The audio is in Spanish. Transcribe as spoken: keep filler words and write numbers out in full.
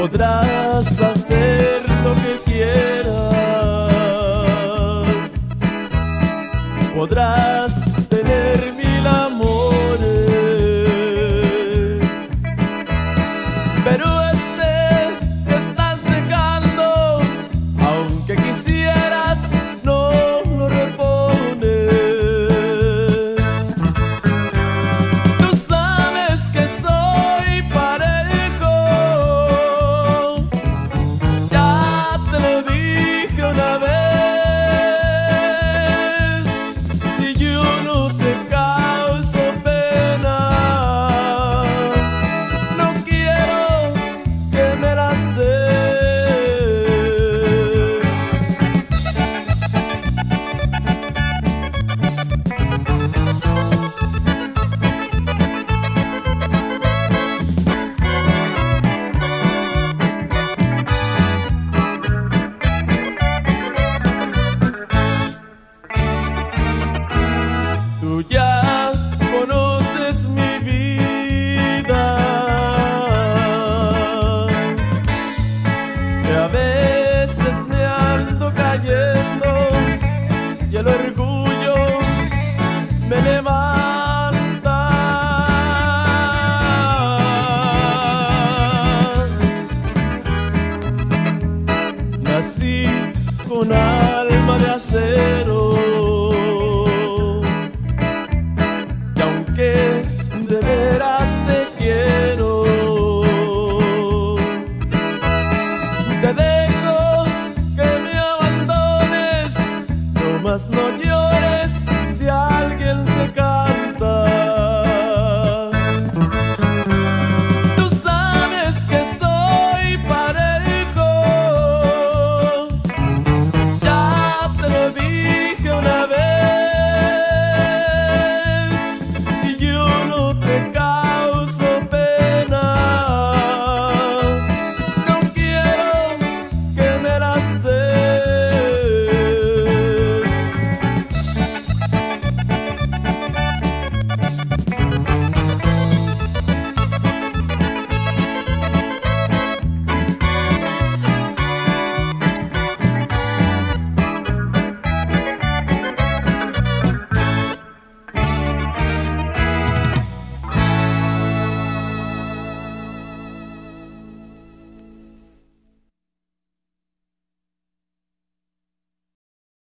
podrás hacer lo que quieras, podrás tener mil amores, pero este estás dejando, aunque quisieras no lo repones. Tú sabes que soy parejo, ya te lo dije una vez. Tú ya conoces mi vida, que a veces me ando cayendo y el orgullo me levanta. Nací con alma.